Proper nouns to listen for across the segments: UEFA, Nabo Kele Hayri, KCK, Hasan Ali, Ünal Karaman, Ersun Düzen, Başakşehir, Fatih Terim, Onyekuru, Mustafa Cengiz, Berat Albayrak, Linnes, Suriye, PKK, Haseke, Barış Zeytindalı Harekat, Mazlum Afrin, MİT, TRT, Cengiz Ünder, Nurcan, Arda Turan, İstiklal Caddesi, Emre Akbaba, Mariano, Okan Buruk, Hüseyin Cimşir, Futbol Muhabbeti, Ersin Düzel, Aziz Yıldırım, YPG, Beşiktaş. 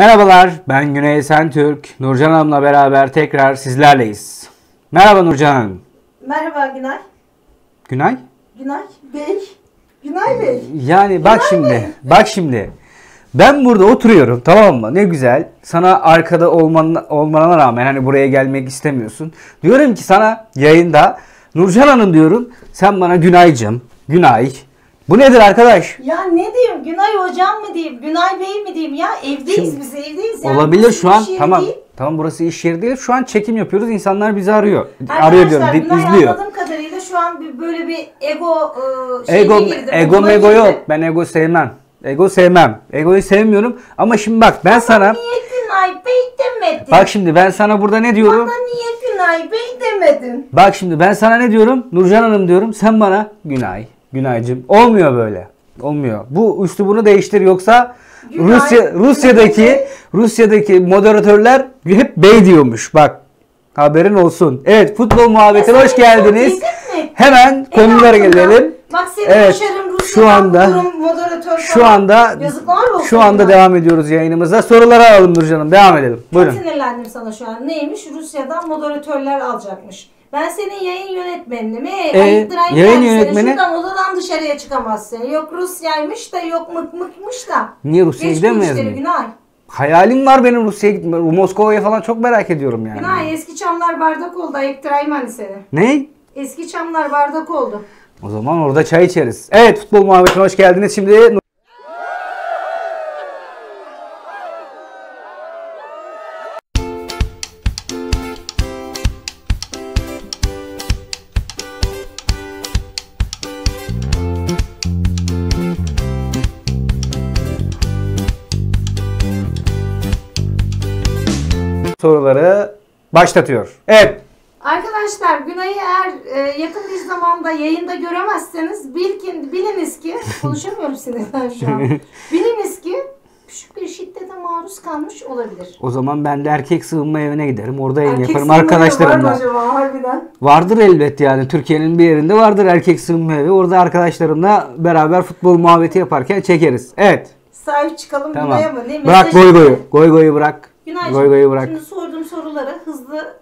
Merhabalar, ben Güney Sen, Nurcan Hanım'la beraber tekrar sizlerleyiz. Merhaba Nurcan Hanım. Merhaba Günay. Günay? Günay Bey. Günay Bey. Yani bak Günay şimdi, Bey. Bak şimdi. Ben burada oturuyorum, tamam mı? Ne güzel. Sana arkada olmana rağmen hani buraya gelmek istemiyorsun. Diyorum ki sana yayında, Nurcan Hanım diyorum, sen bana Günay'cım, Günay. Bu nedir arkadaş? Ya ne diyeyim? Günay hocam mı diyeyim? Günay Bey mi diyeyim ya? Evdeyiz şimdi, biz evdeyiz. Yani olabilir şu an. Tamam. Değil. Tamam, burası iş yeri değil. Şu an çekim yapıyoruz. İnsanlar bizi arıyor. Arkadaşlar, arıyor diyorum. Günay anladığım kadarıyla şu an böyle bir ego girdi. Yok. Ben ego sevmem. Egoyu sevmiyorum. Ama şimdi bak ben sana... Niye Günay Bey demedin? Bak şimdi ben sana burada ne diyorum? Bana niye Günay Bey demedin? Bak şimdi ben sana ne diyorum? Nurcan Hanım diyorum. Sen bana Günay. Günaycığım. Olmuyor böyle. Olmuyor. Bu üslubunu değiştir, yoksa Günay, Rusya'daki moderatörler hep bey diyormuş. Bak haberin olsun. Evet, futbol muhabbetine hoş geldiniz. Hemen konulara gelelim. Bak senin evet, şu anda devam ediyoruz yayınımıza. Soruları alalım Nurcan'ım. Devam edelim. Buyurun. Çok sinirlendim sana şu an. Neymiş? Rusya'dan moderatörler alacakmış. Ben senin yayın yönetmenini mi? Yayın yönetmeni. Şuradan odadan dışarıya çıkamazsın. Yok Rusya'ymış da, yok mıkmış da. Niye Rusya'ya gidemiyoruz mu? Günay. Hayalim var benim Rusya'ya gitmem. Moskova'ya falan çok merak ediyorum yani. Günay, eski çamlar bardak oldu. Ayıp Trayman seni. Ne? Eski çamlar bardak oldu. O zaman orada çay içeriz. Evet, futbol muhabbetine hoş geldiniz. Şimdi... soruları başlatıyor. Evet. Arkadaşlar, Günay'ı eğer yakın bir zamanda yayında göremezseniz biliniz ki, konuşamıyorum sinirden şu an. Biliniz ki küçük bir şiddete maruz kalmış olabilir. O zaman ben de erkek sığınma evine giderim. Orada yayın yaparım arkadaşlarımla. Var mı acaba harbiden? Vardır elbet yani. Türkiye'nin bir yerinde vardır erkek sığınma evi. Orada arkadaşlarımla beraber futbol muhabbeti yaparken çekeriz. Evet. Sahip çıkalım tamam. Günay'a mı? Ne? Bırak goygoyu. Goygoyu bırak. Günay'cığım, şimdi sorduğum soruları hızlı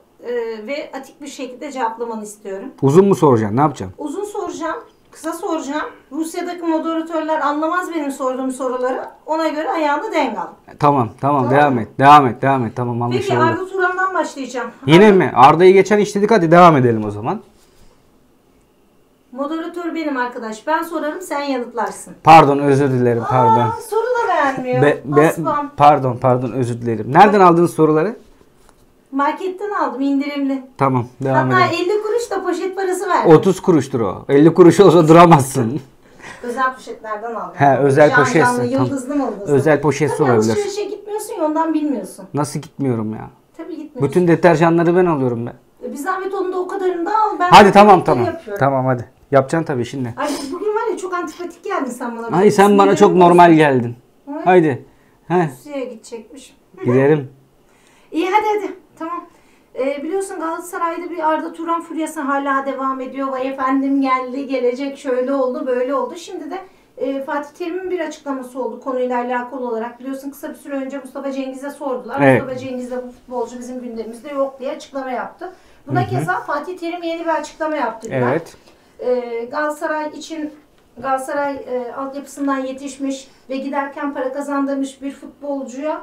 ve atik bir şekilde cevaplamanı istiyorum. Uzun mu soracaksın? Ne yapacaksın? Uzun soracağım. Kısa soracağım. Rusya'daki moderatörler anlamaz benim sorduğum soruları. Ona göre ayağını denk al. Tamam. Devam et. Tamam, anlaşıldı. Peki Arda Turan'dan başlayacağım. Yine mi? Arda'yı geçen işledik. Hadi devam edelim o zaman. Moderatör benim arkadaş. Ben sorarım, sen yanıtlarsın. Pardon, özür dilerim. Pardon. Soru da beğenmiyor. Pardon, özür dilerim. Nereden aldınız soruları? Marketten aldım, indirimli. Tamam, devam edelim. Hatta 50 kuruş da poşet parası verdim. 30 kuruştur o. 50 kuruş olsa duramazsın. Özel poşetlerden aldım. He, özel poşet. Yıldızlı mı? Özel poşet olabilir. Alışverişe gitmiyorsun ya, ondan bilmiyorsun. Nasıl gitmiyorum ya? Tabii gitmiyorsun. Bütün deterjanları ben alıyorum be. Bir zahmet onu da o kadarını da al. Ben hadi tamam. Yapıyorum. Tamam hadi. Yapacaksın tabii şimdi. Ay bugün var ya, çok antipatik geldin sen bana. Ay sen bana çok normal geldin. Evet. Haydi. He. Rusya'ya gidecekmiş. Giderim. İyi hadi. Tamam. Biliyorsun Galatasaray'da bir Arda Turan furyası hala devam ediyor. Vay efendim geldi, gelecek, şöyle oldu, böyle oldu. Şimdi de Fatih Terim'in bir açıklaması oldu konuyla alakalı olarak. Biliyorsun kısa bir süre önce Mustafa Cengiz'e sordular. Evet. Mustafa Cengiz de bu futbolcu bizim gündemimizde yok diye açıklama yaptı. Buna keza Fatih Terim yeni bir açıklama yaptı. Evet. Galatasaray için Galatasaray altyapısından yetişmiş ve giderken para kazandırmış bir futbolcuya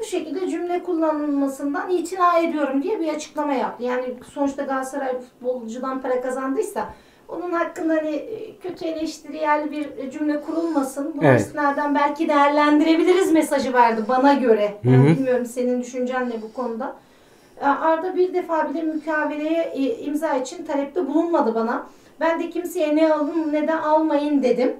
bu şekilde cümle kullanılmasından itina ediyorum diye bir açıklama yaptı. Yani sonuçta Galatasaray futbolcudan para kazandıysa onun hakkında hani kötü eleştiriyel bir cümle kurulmasın. Bunun istinaden belki değerlendirebiliriz mesajı verdi bana göre. Yani bilmiyorum senin düşüncen ne bu konuda. Arda bir defa bile mukaveleye imza için talepte bulunmadı bana. Ben de kimseye ne alın ne de almayın dedim.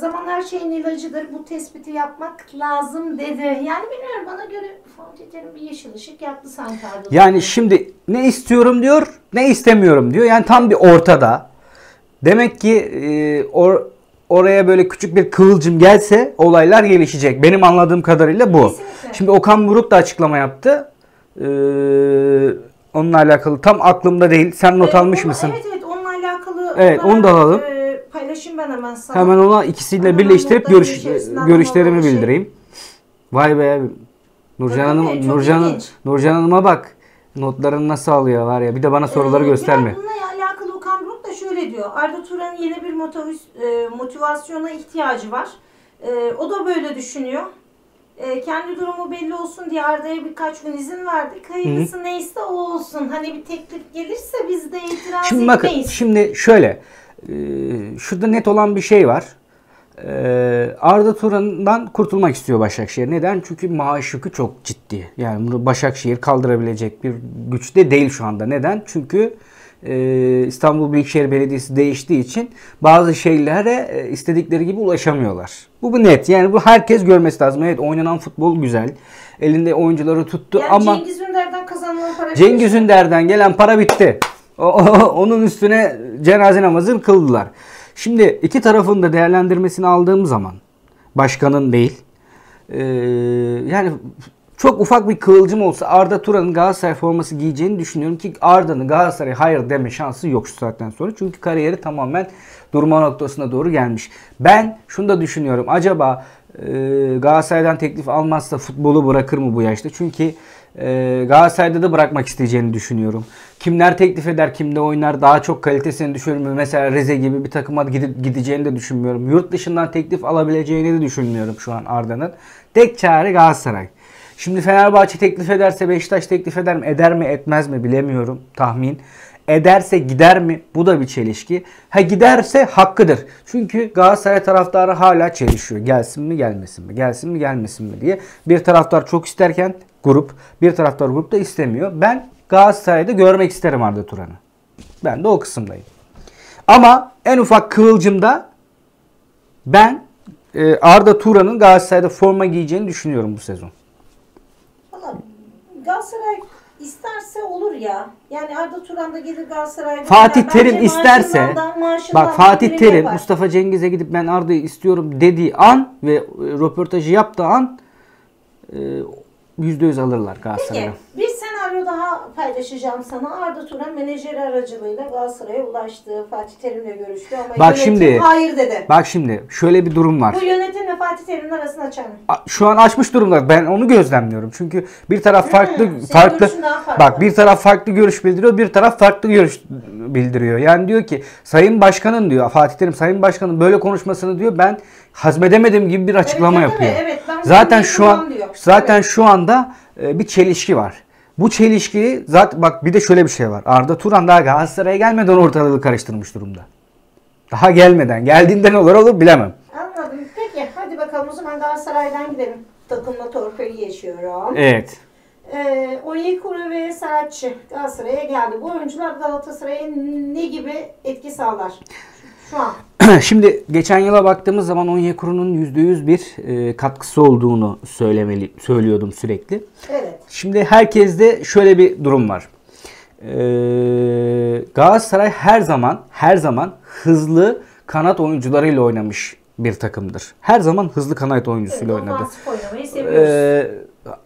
Zaman her şeyin ilacıdır. Bu tespiti yapmak lazım dedi. Yani bilmiyorum, bana göre Fatih Terim bir yeşil ışık yaptı sanki Arda. Yani şimdi ne istiyorum diyor, ne istemiyorum diyor. Yani tam bir ortada. Demek ki oraya böyle küçük bir kıvılcım gelse olaylar gelişecek. Benim anladığım kadarıyla bu. Kesinlikle. Şimdi Okan Buruk da açıklama yaptı. Onunla alakalı tam aklımda değil. Sen not almış mısın? Evet, onunla alakalı. Evet, onu da alalım. Paylaşayım ben hemen sana. Hemen ona ikisiyle birleştirip görüşlerimi bildireyim. Vay be. Nurcan Hanım'a bak. Notlarını nasıl alıyor var ya. Bir de bana soruları gösterme. Bununla alakalı Okan Buruk da şöyle diyor. Arda Turan'ın yeni bir motivasyona ihtiyacı var. O da böyle düşünüyor. Kendi durumu belli olsun diye Arda'ya birkaç gün izin verdik. Hayırlısı Hı-hı. neyse o olsun. Hani bir teklif gelirse biz de itiraz etmeyiz. Bakın, şimdi şöyle. Şurada net olan bir şey var. Arda Turan'dan kurtulmak istiyor Başakşehir. Neden? Çünkü maaş yükü çok ciddi. Yani bunu Başakşehir kaldırabilecek bir güçte değil şu anda. Neden? Çünkü İstanbul Büyükşehir Belediyesi değiştiği için bazı şeylere istedikleri gibi ulaşamıyorlar. Bu net. Yani bu herkes görmesi lazım. Evet, oynanan futbol güzel. Elinde oyuncuları tuttu yani ama Cengiz Ünder'den kazanılan para, Cengiz Ünder'den gelen para bitti. Onun üstüne cenaze namazını kıldılar. Şimdi iki tarafın da değerlendirmesini aldığım zaman, başkanın değil, yani çok ufak bir kıvılcım olsa Arda Turan'ın Galatasaray forması giyeceğini düşünüyorum ki Arda'nın Galatasaray'a hayır deme şansı yok şu saatten sonra. Çünkü kariyeri tamamen durma noktasına doğru gelmiş. Ben şunu da düşünüyorum. Acaba Galatasaray'dan teklif almazsa futbolu bırakır mı bu yaşta? Çünkü Galatasaray'da da bırakmak isteyeceğini düşünüyorum. Kimler teklif eder, kimde oynar, daha çok kalitesini düşünmüyorum. Mesela Rize gibi bir takıma gideceğini de düşünmüyorum. Yurt dışından teklif alabileceğini de düşünmüyorum şu an Arda'nın. Tek çare Galatasaray. Şimdi Fenerbahçe teklif ederse Beşiktaş teklif eder mi? Eder mi, etmez mi bilemiyorum, tahmin. Ederse gider mi? Bu da bir çelişki. Ha, giderse hakkıdır. Çünkü Galatasaray taraftarı hala çelişiyor. Gelsin mi, gelmesin mi? Gelsin mi, gelmesin mi diye. Bir taraftar çok isterken grup, bir taraftar grup da istemiyor. Ben Galatasaray'da görmek isterim Arda Turan'ı. Ben de o kısımdayım. Ama en ufak kıvılcımda ben Arda Turan'ın Galatasaray'da forma giyeceğini düşünüyorum bu sezon. Valla Galatasaray isterse olur ya. Yani Arda Turan da gelir Galatasaray'da. Fatih Terim isterse. Bak, Fatih Terim Mustafa Cengiz'e gidip ben Arda'yı istiyorum dediği an ve röportajı yaptığı an %100 alırlar Galatasaray'a. Peki, bir senaryo daha paylaşacağım sana. Arda Turan menajeri aracılığıyla Galatasaray'a ulaştı. Fatih Terim'le görüştü ama bak şimdi, hayır dedi. Bak şimdi şöyle bir durum var. Bu yönetimle Fatih Terim'in arasını açar mı? Şu an açmış durumda. Ben onu gözlemliyorum. Çünkü bir taraf farklı. Bak, bir taraf farklı görüş bildiriyor, bir taraf farklı görüş bildiriyor. Yani diyor ki Sayın Başkan'ın diyor, Fatih Terim Sayın Başkan'ın böyle konuşmasını diyor ben hazmedemedim gibi bir açıklama yapıyor. Evet, zaten şu an diyor. Zaten evet. Şu anda bir çelişki var. Bu çelişkiyi zaten bak, bir de şöyle bir şey var. Arda Turan daha Galatasaray'a gelmeden ortalığı karıştırmış durumda. Daha gelmeden. Geldiğinde ne olur bilemem. Anladım. Peki hadi bakalım o zaman Galatasaray'dan gidelim. Takımla torpil yaşıyorum. Evet. Onyekuru ve Saracchi Galatasaray'a geldi. Bu oyuncular Galatasaray'a ne gibi etki sağlar? Şu an. Şimdi geçen yıla baktığımız zaman Onyekuru'nun %100 bir katkısı olduğunu söylüyordum sürekli. Evet. Şimdi herkeste şöyle bir durum var. Galatasaray her zaman hızlı kanat oyuncularıyla oynamış bir takımdır. Her zaman hızlı kanat oyuncusuyla oynadı.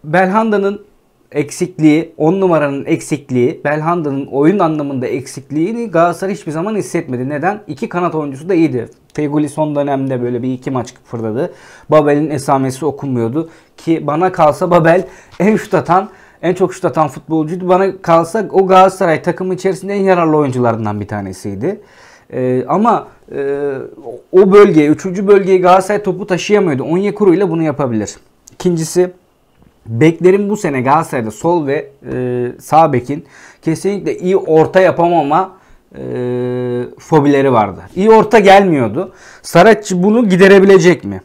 Belhanda'nın eksikliği, 10 numaranın eksikliği, Belhanda'nın oyun anlamında eksikliğini Galatasaray hiçbir zaman hissetmedi. Neden? İki kanat oyuncusu da iyiydi. Tevguli son dönemde böyle bir iki maç fırladı. Babel'in esamesi okunmuyordu. Ki bana kalsa Babel en çok şut atan futbolcuydu. Bana kalsa o Galatasaray takımı içerisinde en yararlı oyuncularından bir tanesiydi. Ama o bölgeye, 3. bölgeye Galatasaray topu taşıyamıyordu. Onyekuru ile bunu yapabilir. İkincisi, beklerin bu sene Galatasaray'da sol ve sağ bekin kesinlikle iyi orta yapamama fobileri vardı. İyi orta gelmiyordu. Saracchi bunu giderebilecek mi?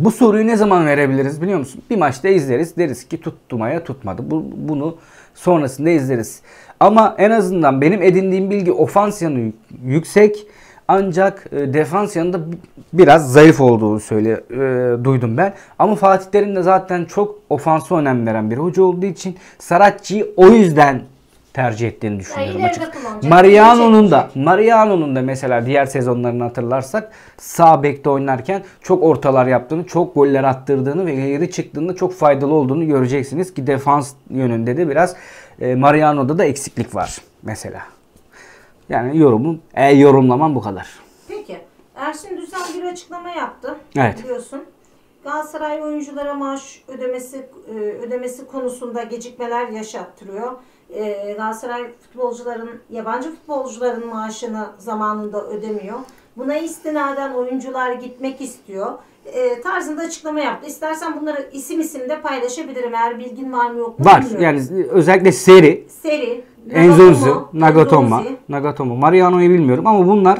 Bu soruyu ne zaman verebiliriz biliyor musun? Bir maçta izleriz, deriz ki tuttumaya tutmadı. Bunu sonrasında izleriz. Ama en azından benim edindiğim bilgi ofans yanı yüksek ancak defans yanında biraz zayıf olduğunu duydum ben. Ama Fatih Terim de zaten çok ofansa önem veren bir hoca olduğu için Saracchi'yi o yüzden tercih ettiğini düşünüyorum açıkçası. Mariano'nun da mesela diğer sezonlarını hatırlarsak sağ bekte oynarken çok ortalar yaptığını, çok goller attırdığını ve geri çıktığında çok faydalı olduğunu göreceksiniz ki defans yönünde de biraz Mariano'da da eksiklik var mesela. Yani yorumlamam bu kadar. Peki. Ersin Düzel bir açıklama yaptı. Evet. Biliyorsun. Galatasaray oyunculara maaş ödemesi konusunda gecikmeler yaşattırıyor. Galatasaray yabancı futbolcuların maaşını zamanında ödemiyor. Buna istinaden oyuncular gitmek istiyor. Tarzında açıklama yaptı. İstersen bunları isim de paylaşabilirim. Eğer bilgin var mı yok mu? Var. Yani özellikle Seri. Enzozu, Nagatomo. Mariano'yu bilmiyorum ama bunlar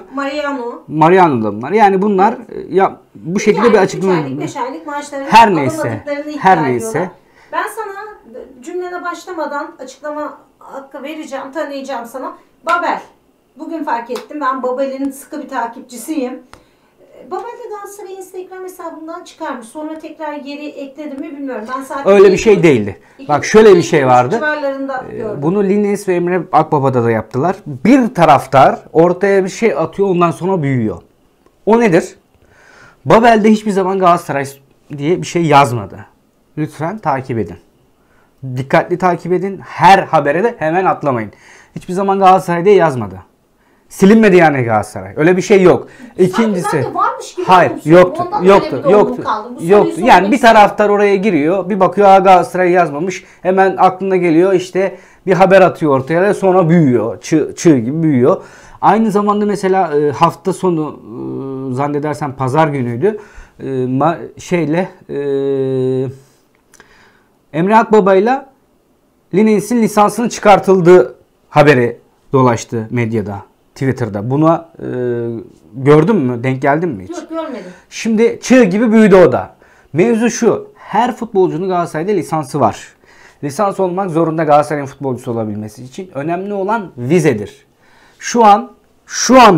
Mariano'da bunlar. Yani bunlar ya bu şekilde bir açıklama. 5 aylık maaşlarını her neyse. Ben sana cümlene başlamadan açıklama hakkı vereceğim, tanıyacağım sana. Babel. Bugün fark ettim. Ben Babel'in sıkı bir takipçisiyim. Babel'de Galatasaray Instagram hesabından çıkarmış. Sonra tekrar geri ekledim mi bilmiyorum. Öyle bir şey değildi. Bak şöyle bir şey vardı. Bunu Linnes ve Emre Akbaba'da da yaptılar. Bir taraftar ortaya bir şey atıyor, ondan sonra büyüyor. O nedir? Babel'de hiçbir zaman Galatasaray diye bir şey yazmadı. Lütfen takip edin. Dikkatli takip edin. Her habere de hemen atlamayın. Hiçbir zaman Galatasaray diye yazmadı. Silinmedi yani Galatasaray. Öyle bir şey yok. İkincisi. Sanki varmış gibi. Hayır, yoktu. Yoktu. Yani bir taraftar oraya giriyor, bir bakıyor Galatasaray yazmamış. Hemen aklına geliyor, işte bir haber atıyor ortaya ve sonra büyüyor. Çığ gibi büyüyor. Aynı zamanda mesela hafta sonu zannedersem pazar günüydü. Emre Akbaba'yla Linnes'in lisansının çıkartıldığı haberi dolaştı medyada. Twitter'da. Buna gördün mü? Denk geldin mi hiç? Yok, görmedim. Şimdi çığ gibi büyüdü o da. Mevzu şu. Her futbolcunun Galatasaray'da lisansı var. Lisans olmak zorunda Galatasaray'ın futbolcusu olabilmesi için. Önemli olan vizedir. Şu an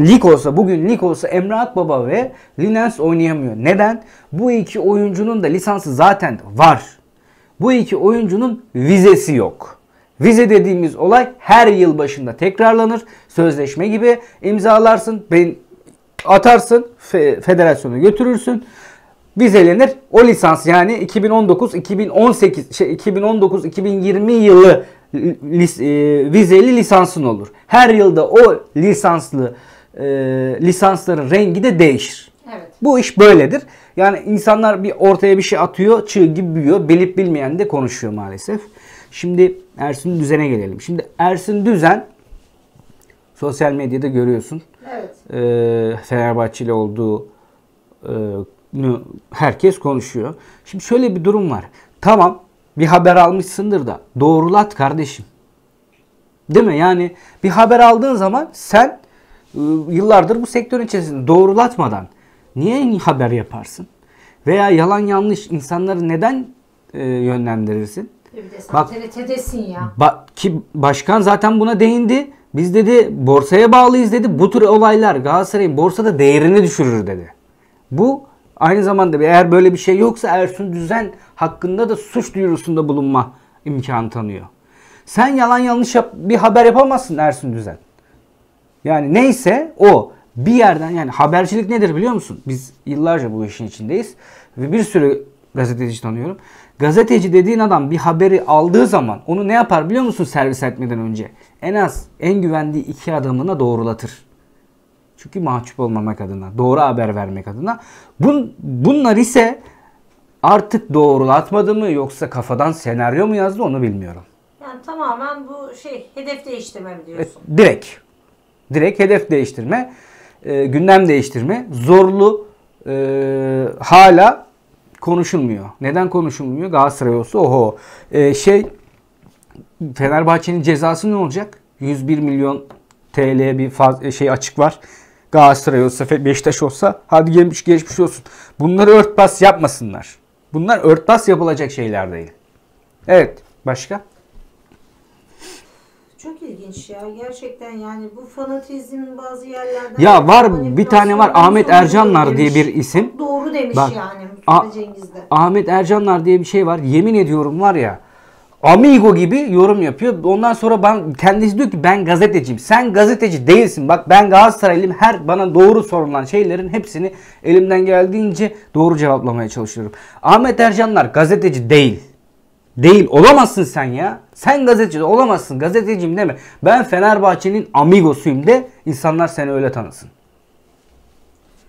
lig olsa, bugün lig olsa Emre Akbaba ve Linnes oynayamıyor. Neden? Bu iki oyuncunun da lisansı zaten var. Bu iki oyuncunun vizesi yok. Vize dediğimiz olay her yıl başında tekrarlanır. Sözleşme gibi imzalarsın, atarsın, federasyona götürürsün. Vizelenir. O lisans yani 2019-2020 yılı vizeli lisansın olur. Her yılda o lisansların rengi de değişir. Evet. Bu iş böyledir. Yani insanlar ortaya bir şey atıyor, çığ gibi büyüyor. Bilip bilmeyen de konuşuyor maalesef. Şimdi Ersin Düzen'e gelelim. Şimdi Ersin Düzen sosyal medyada görüyorsun. Evet. Fenerbahçeli olduğu herkes konuşuyor. Şimdi şöyle bir durum var. Tamam, bir haber almışsındır da doğrulat kardeşim. Değil mi? Yani bir haber aldığın zaman sen yıllardır bu sektörün içerisinde doğrulatmadan niye haber yaparsın? Veya yalan yanlış insanları neden yönlendirirsin? Bak, TRT'desin ya. Ki başkan zaten buna değindi. Biz dedi borsaya bağlıyız dedi. Bu tür olaylar Galatasaray'ın borsada değerini düşürür dedi. Bu aynı zamanda eğer böyle bir şey yoksa Ersun Düzen hakkında da suç duyurusunda bulunma imkanı tanıyor. Sen yalan yanlış bir haber yapamazsın Ersun Düzen. Yani neyse o bir yerden, yani habercilik nedir biliyor musun? Biz yıllarca bu işin içindeyiz ve bir sürü gazeteci tanıyorum. Gazeteci dediğin adam bir haberi aldığı zaman onu ne yapar biliyor musun servis etmeden önce? En güvendiği iki adamına doğrulatır. Çünkü mahcup olmamak adına, doğru haber vermek adına. Bunlar ise artık doğrulatmadı mı yoksa kafadan senaryo mu yazdı onu bilmiyorum. Yani tamamen bu hedef değiştirme mi diyorsun? Direkt hedef değiştirme, gündem değiştirme, zorlu hala konuşulmuyor. Neden konuşulmuyor? Galatasaray olsa oho. Fenerbahçe'nin cezası ne olacak? 101 milyon TL bir açık var. Galatasaray olsa, Beşiktaş olsa hadi geçmiş olsun. Bunları örtbas yapmasınlar. Bunlar örtbas yapılacak şeyler değil. Evet. Başka? Çok ilginç ya. Gerçekten yani bu fanatizmin bazı yerlerden... Ya var bir tane var. Ahmet Ercanlar diye bir isim. Doğru demiş bak, yani. Ahmet Ercanlar diye bir şey var. Yemin ediyorum var ya. Amigo gibi yorum yapıyor. Ondan sonra kendisi diyor ki ben gazeteciyim. Sen gazeteci değilsin. Bak ben Galatasaraylıyım. Bana doğru sorulan şeylerin hepsini elimden geldiğince doğru cevaplamaya çalışıyorum. Ahmet Ercanlar gazeteci değil. Değil. Olamazsın sen ya. Sen gazeteci olamazsın. Gazeteciyim deme. Ben Fenerbahçe'nin amigosuyum de. İnsanlar seni öyle tanısın.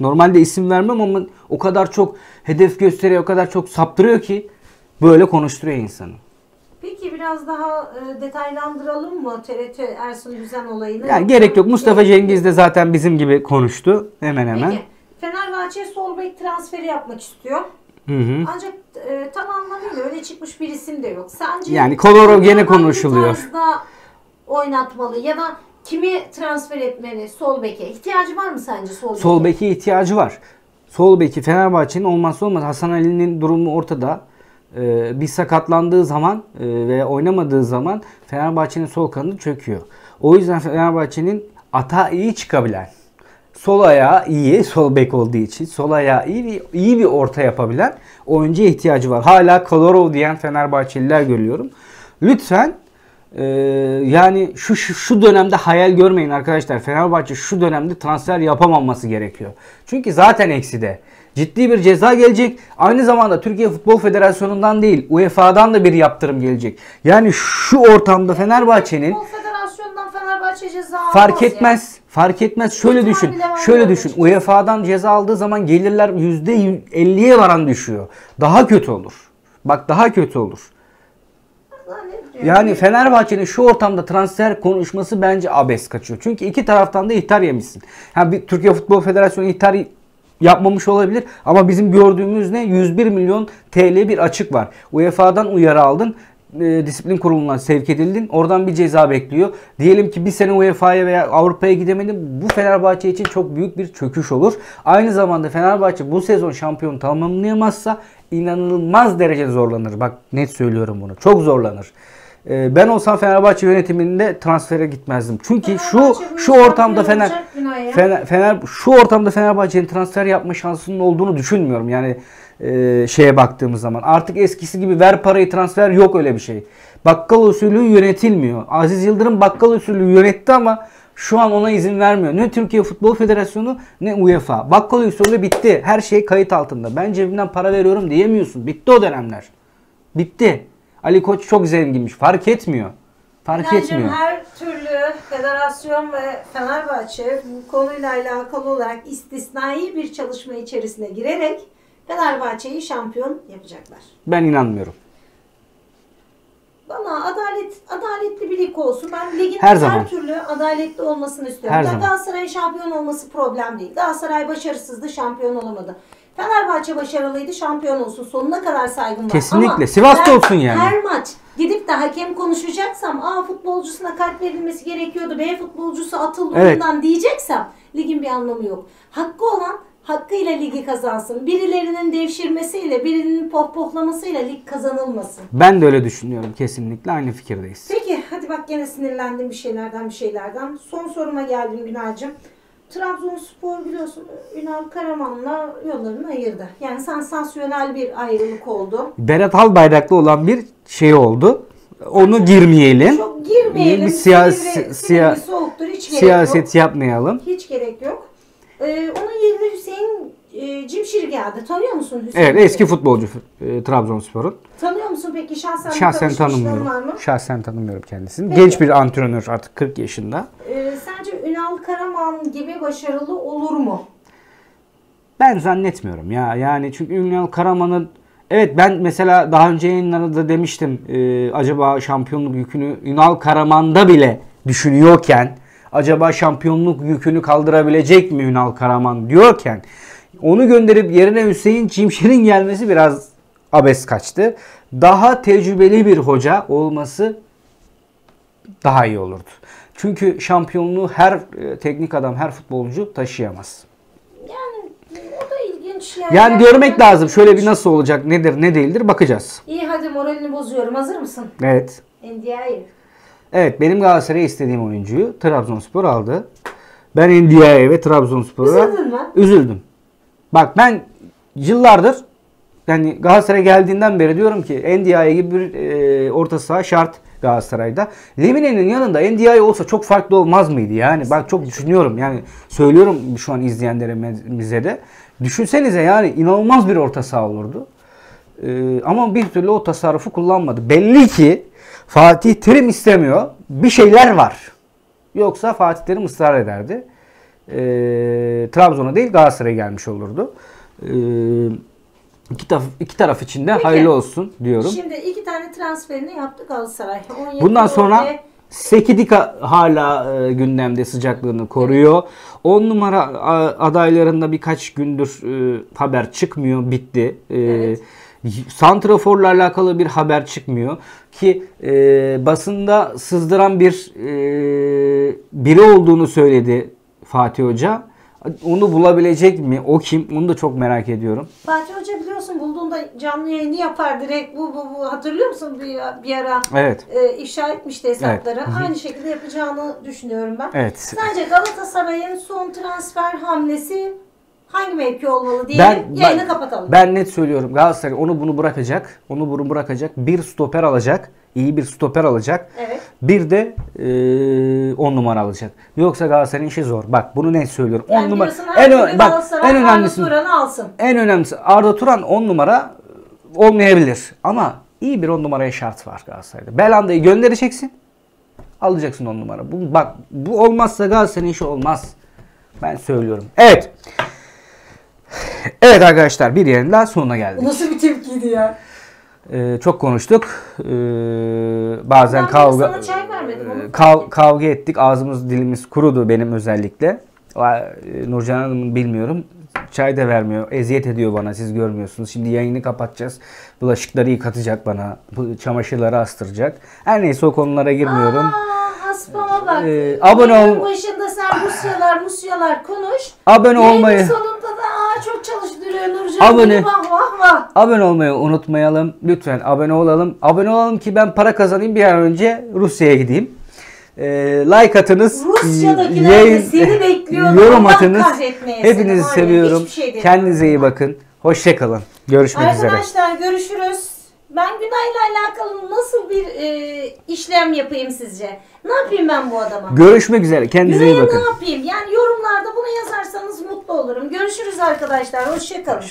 Normalde isim vermem ama o kadar çok hedef gösteriyor, o kadar çok saptırıyor ki böyle konuşturuyor insanı. Peki biraz daha detaylandıralım mı TRT Ersun Düzen olayını? Yani gerek yok. Mustafa Cengiz de zaten bizim gibi konuştu hemen hemen. Peki. Fenerbahçe sol bek transferi yapmak istiyor. Hı-hı. Ancak tam anlamıyla öyle çıkmış bir isim de yok. Sence yani Kolorov gene konuşuluyor. Tarzda oynatmalı ya da kimi transfer etmeli? Sol beke ihtiyacı var mı sence sol beke? Sol beke ihtiyacı var. Sol beki Fenerbahçe'nin olmazsa olmaz. Hasan Ali'nin durumu ortada. Bir sakatlandığı zaman ve oynamadığı zaman Fenerbahçe'nin sol kanadı çöküyor. O yüzden Fenerbahçe'nin atağa iyi çıkabilen, sol ayağı iyi, sol bek olduğu için sol ayağı iyi bir orta yapabilen oyuncuya ihtiyacı var. Hala Kolorov diyen Fenerbahçeliler görüyorum. Lütfen yani şu dönemde hayal görmeyin arkadaşlar. Fenerbahçe şu dönemde transfer yapamaması gerekiyor. Çünkü zaten ekside. Ciddi bir ceza gelecek. Aynı zamanda Türkiye Futbol Federasyonu'ndan değil, UEFA'dan da bir yaptırım gelecek. Yani şu ortamda Fenerbahçe'nin Futbol Federasyonu'ndan Fenerbahçe ceza almaz. Fark etmez. Ya. Fark etmez. Şöyle düşün. Şöyle düşün. UEFA'dan ceza aldığı zaman gelirler %50'ye varan düşüyor. Daha kötü olur. Bak daha kötü olur. Yani Fenerbahçe'nin şu ortamda transfer konuşması bence abes kaçıyor. Çünkü iki taraftan da ihtar yemişsin. Yani bir Türkiye Futbol Federasyonu ihtar yapmamış olabilir ama bizim gördüğümüz ne? 101 milyon TL bir açık var. UEFA'dan uyarı aldın. Disiplin kurulundan sevk edildin. Oradan bir ceza bekliyor. Diyelim ki bir sene UEFA'ya veya Avrupa'ya gidemedin. Bu Fenerbahçe için çok büyük bir çöküş olur. Aynı zamanda Fenerbahçe bu sezon şampiyon tamamlayamazsa inanılmaz derece zorlanır. Bak net söylüyorum bunu. Çok zorlanır. Ben olsam Fenerbahçe yönetiminde transfere gitmezdim. Çünkü şu ortamda şu ortamda Fenerbahçe'nin transfer yapma şansının olduğunu düşünmüyorum. Yani şeye baktığımız zaman artık eskisi gibi ver parayı transfer yok öyle bir şey. Bakkal usulü yönetilmiyor. Aziz Yıldırım bakkal usulü yönetti ama şu an ona izin vermiyor. Ne Türkiye Futbol Federasyonu ne UEFA. Bakkal usulü bitti. Her şey kayıt altında. Ben cebimden para veriyorum diyemiyorsun. Bitti o dönemler. Bitti. Ali Koç çok zenginmiş. Fark etmiyor. Fark etmiyor. Her türlü federasyon ve Fenerbahçe bu konuyla alakalı olarak istisnai bir çalışma içerisine girerek Fenerbahçe'yi şampiyon yapacaklar. Ben inanmıyorum. Bana adaletli bir lig olsun. Ben ligin her türlü adaletli olmasını istiyorum. Galatasaray'ın şampiyon olması problem değil. Galatasaray başarısızdı, şampiyon olamadı. Fenerbahçe başarılıydı, şampiyon olsun. Sonuna kadar saygım var. Kesinlikle. Ama Sivas'ta olsun yani. Her maç gidip de hakem konuşacaksam, aa futbolcusuna kart verilmesi gerekiyordu, B futbolcusu atıldı ondan diyeceksem ligin bir anlamı yok. Hakkı olan hakkıyla ligi kazansın. Birilerinin devşirmesiyle, birinin pohpohlamasıyla lig kazanılmasın. Ben de öyle düşünüyorum. Kesinlikle aynı fikirdeyiz. Peki hadi bak gene sinirlendim bir şeylerden. Son soruma geldim Günaycığım. Trabzonspor biliyorsun Ünal Karaman'la yollarını ayırdı. Yani sansasyonel bir ayrılık oldu. Berat Albayrak'la olan bir şey oldu. Onu girmeyelim. Çok girmeyelim. Siyaset yapmayalım. Hiç gerek yok. Onun yerine Hüseyin Cimşir geldi. Tanıyor musun Hüseyin? Evet, eski futbolcu Trabzonspor'un. Tanıyor musun peki? Şahsen tanımıyorum. Var mı? Şahsen tanımıyorum kendisini. Peki. Genç bir antrenör artık 40 yaşında. Sence Ünal Karaman gibi başarılı olur mu? Ben zannetmiyorum ya. Yani çünkü Ünal Karaman'ın ben mesela daha önce yayınlarda demiştim acaba şampiyonluk yükünü Ünal Karaman'da bile düşünüyorken acaba şampiyonluk yükünü kaldırabilecek mi Ünal Karaman diyorken onu gönderip yerine Hüseyin Cimşir'in gelmesi biraz abes kaçtı. Daha tecrübeli bir hoca olması daha iyi olurdu. Çünkü şampiyonluğu her teknik adam, her futbolcu taşıyamaz. Yani o da ilginç. Yani görmek lazım. Şöyle bir nasıl olacak, nedir, ne değildir bakacağız. İyi hadi moralini bozuyorum. Hazır mısın? Evet. Ndiaye. Evet, benim Galatasaray'a istediğim oyuncuyu Trabzonspor aldı. Ben Ndiaye ve Trabzonspor'a üzüldüm. Bak ben yıllardır yani Galatasaray'a geldiğinden beri diyorum ki Ndiaye gibi bir orta saha şart Galatasaray'da. Lemine'nin yanında Ndiaye olsa çok farklı olmaz mıydı? Yani bak çok düşünüyorum. Yani söylüyorum şu an izleyenlerimize de. Düşünsenize yani inanılmaz bir orta saha olurdu. Ama bir türlü o tasarrufu kullanmadı. Belli ki Fatih Terim istemiyor. Bir şeyler var. Yoksa Fatih Terim ısrar ederdi. Trabzon'a değil Galatasaray'a gelmiş olurdu. İki taraf için de hayırlı olsun diyorum. Şimdi iki tane transferini yaptı Galatasaray. Bundan sonra Sekidika hala gündemde, sıcaklığını koruyor. 10 numara adaylarında birkaç gündür haber çıkmıyor. Bitti. Evet. Santrafor'la alakalı bir haber çıkmıyor. Ki basında sızdıran bir biri olduğunu söyledi Fatih Hoca. Onu bulabilecek mi? O kim? Onu da çok merak ediyorum. Fatih Hoca biliyorsun bulduğunda canlı yayını yapar direkt. Bu hatırlıyor musun? Bir ara evet, ifşa etmişti hesapları. Evet. Aynı şekilde yapacağını düşünüyorum ben. Evet. Sence Galatasaray'ın son transfer hamlesi hangi mevki olmalı diye yayını kapatalım. Ben net söylüyorum. Galatasaray onu bunu bırakacak. Onu bunu bırakacak. Bir stoper alacak. İyi bir stoper alacak. Evet. Bir de 10 numara alacak. Yoksa Galatasaray'ın işi zor. Bak bunu net söylüyorum. 10 yani numara. En önemlisi Arda Turan'ı alsın. En önemlisi Arda Turan 10 numara olmayabilir. Ama iyi bir 10 numaraya şart var Galatasaray'da. Belhanda'yı göndereceksin. Alacaksın 10 numara. Bak bu olmazsa Galatasaray'ın işi olmaz. Ben söylüyorum. Evet. Evet arkadaşlar, bir yerin daha sonuna geldik. Nasıl bir tepkiydi ya? Çok konuştuk. Bazen kavga ettik. Ağzımız dilimiz kurudu benim özellikle. Nurcan Hanım'ın bilmiyorum. Çay da vermiyor. Eziyet ediyor bana. Siz görmüyorsunuz. Şimdi yayını kapatacağız. Bulaşıkları yıkatacak bana. Çamaşırları astıracak. Her neyse o konulara girmiyorum. Haspama bak. Abone ol. Başında sen Rusyalar konuş. Abone olmayı. Çok çalıştırıyor Nurcan. Abone olmayı unutmayalım. Lütfen abone olalım. Abone olalım ki ben para kazanayım, bir an önce Rusya'ya gideyim. Like atınız. Rusya'dakiler seni bekliyor. Yorum atınız. Hepinizi seviyorum. Şey kendinize iyi bakın. Hoşçakalın. Görüşmek üzere. Arkadaşlar görüşürüz. Ben Günay'la alakalı nasıl bir işlem yapayım sizce? Ne yapayım ben bu adama? Görüşmek üzere. Kendinize iyi bakın. Ne yapayım? Yani yorumlarda bunu yazarsanız mutlu olurum. Görüşürüz arkadaşlar. Hoşça kalın.